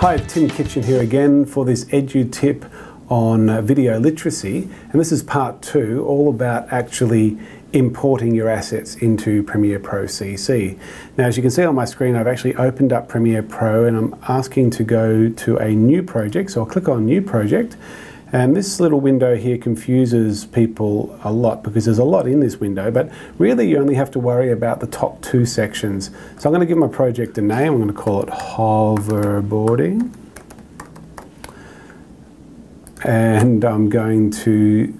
Hi, Tim Kitchen here again for this edu tip on video literacy, and this is part two, all about actually importing your assets into Premiere Pro CC. Now, as you can see on my screen, I've actually opened up Premiere Pro and I'm asking to go to a new project, so I'll click on new project. And this little window here confuses people a lot because there's a lot in this window, but really you only have to worry about the top two sections. So I'm going to give my project a name. I'm going to call it Hoverboarding. And I'm going to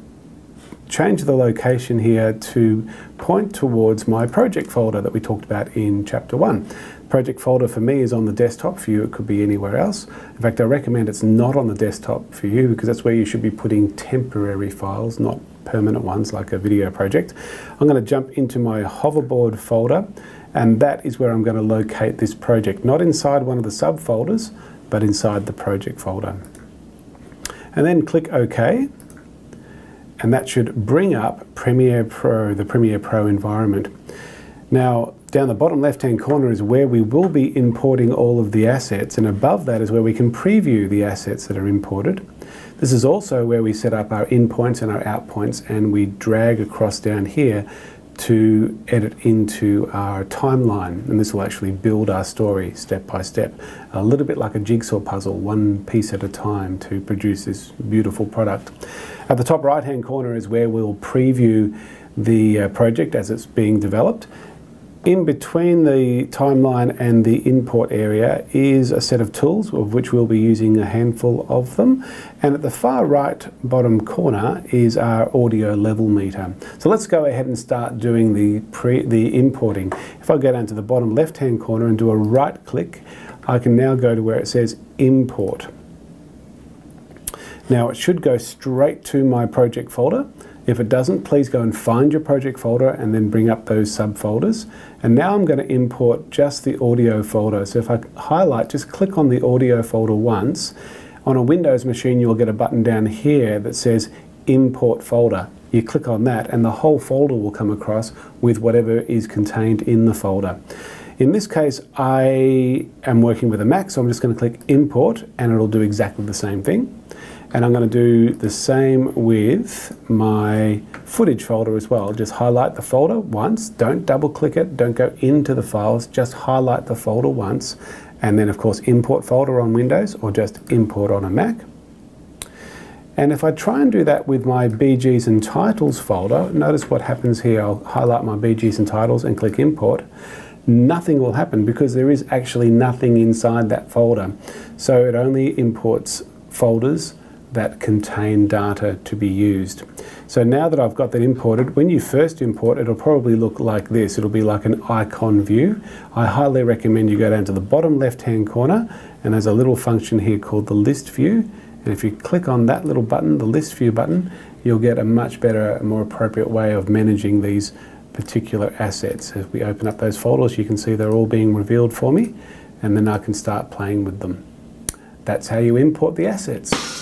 change the location here to point towards my project folder that we talked about in chapter one. Project folder for me is on the desktop. For you, it could be anywhere else. In fact, I recommend it's not on the desktop for you because that's where you should be putting temporary files, not permanent ones like a video project. I'm going to jump into my hoverboard folder, and that is where I'm going to locate this project, not inside one of the subfolders, but inside the project folder. And then click OK. And that should bring up Premiere Pro, the Premiere Pro environment. Now, down the bottom left-hand corner is where we will be importing all of the assets, and above that is where we can preview the assets that are imported. This is also where we set up our in points and our out points, and we drag across down here to edit into our timeline, and this will actually build our story step by step, a little bit like a jigsaw puzzle, one piece at a time to produce this beautiful product. At the top right hand corner is where we'll preview the project as it's being developed. In between the timeline and the import area is a set of tools, of which we'll be using a handful of them. And at the far right bottom corner is our audio level meter. So let's go ahead and start doing the importing. If I go down to the bottom left hand corner and do a right click, I can now go to where it says import. Now it should go straight to my project folder. If it doesn't, please go and find your project folder and then bring up those subfolders. And now I'm going to import just the audio folder. So if I highlight, just click on the audio folder once. On a Windows machine, you'll get a button down here that says Import Folder. You click on that and the whole folder will come across with whatever is contained in the folder. In this case, I am working with a Mac, so I'm just going to click Import and it'll do exactly the same thing. And I'm going to do the same with my footage folder as well. Just highlight the folder once, don't double click it, don't go into the files, just highlight the folder once, and then of course import folder on Windows or just import on a Mac. And if I try and do that with my BGs and titles folder, notice what happens here. I'll highlight my BGs and titles and click import. Nothing will happen because there is actually nothing inside that folder. So it only imports folders that contain data to be used. So now that I've got that imported, when you first import, it'll probably look like this. It'll be like an icon view. I highly recommend you go down to the bottom left-hand corner, and there's a little function here called the list view. And if you click on that little button, the list view button, you'll get a much better, more appropriate way of managing these particular assets. As we open up those folders, you can see they're all being revealed for me, and then I can start playing with them. That's how you import the assets.